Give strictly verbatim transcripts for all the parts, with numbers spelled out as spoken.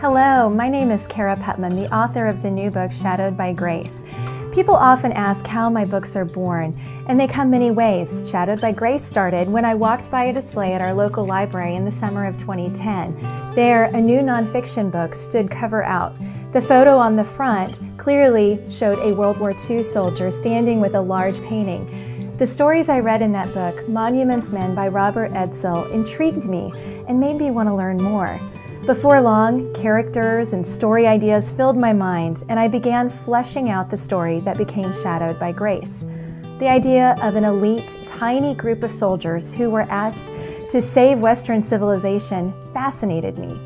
Hello, my name is Cara Putman, the author of the new book, Shadowed by Grace. People often ask how my books are born, and they come many ways. Shadowed by Grace started when I walked by a display at our local library in the summer of twenty ten. There, a new nonfiction book stood cover out. The photo on the front clearly showed a World War Two soldier standing with a large painting. The stories I read in that book, Monuments Men by Robert Edsel, intrigued me and made me want to learn more. Before long, characters and story ideas filled my mind, and I began fleshing out the story that became Shadowed by Grace. The idea of an elite, tiny group of soldiers who were asked to save Western civilization fascinated me.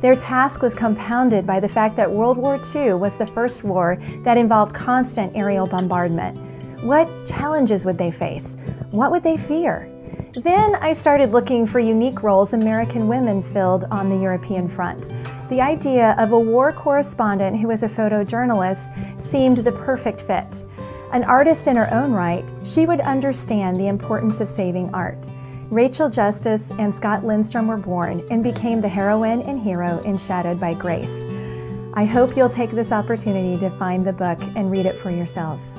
Their task was compounded by the fact that World War Two was the first war that involved constant aerial bombardment. What challenges would they face? What would they fear? Then I started looking for unique roles American women filled on the European front. The idea of a war correspondent who was a photojournalist seemed the perfect fit. An artist in her own right, she would understand the importance of saving art. Rachel Justice and Scott Lindstrom were born and became the heroine and hero in Shadowed by Grace. I hope you'll take this opportunity to find the book and read it for yourselves.